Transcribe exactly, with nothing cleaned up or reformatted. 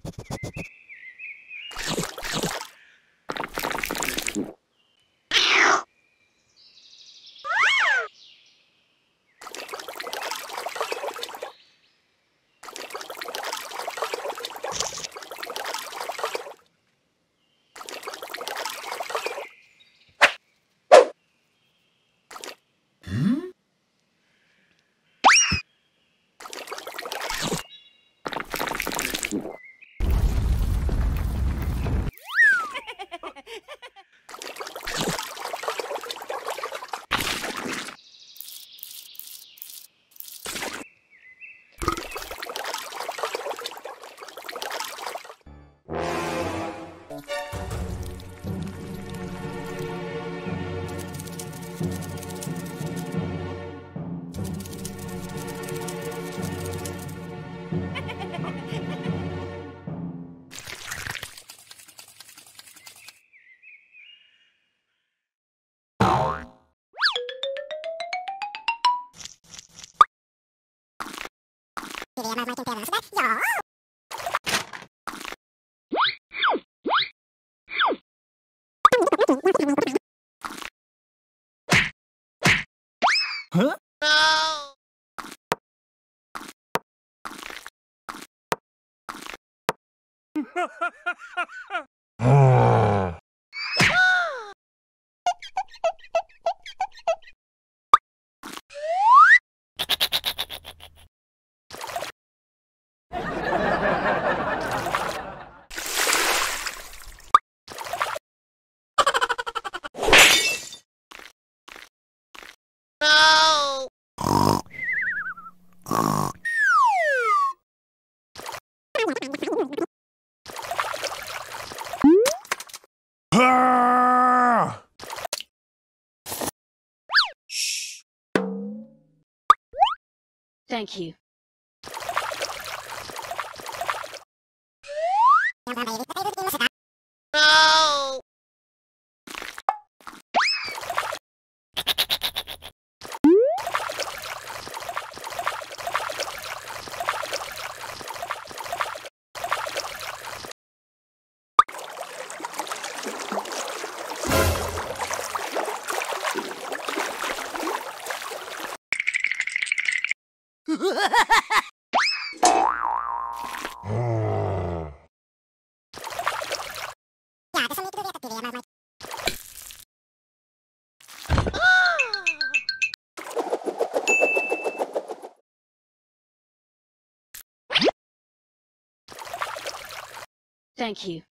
I'm not going to do that. Thank you. No! Thank you.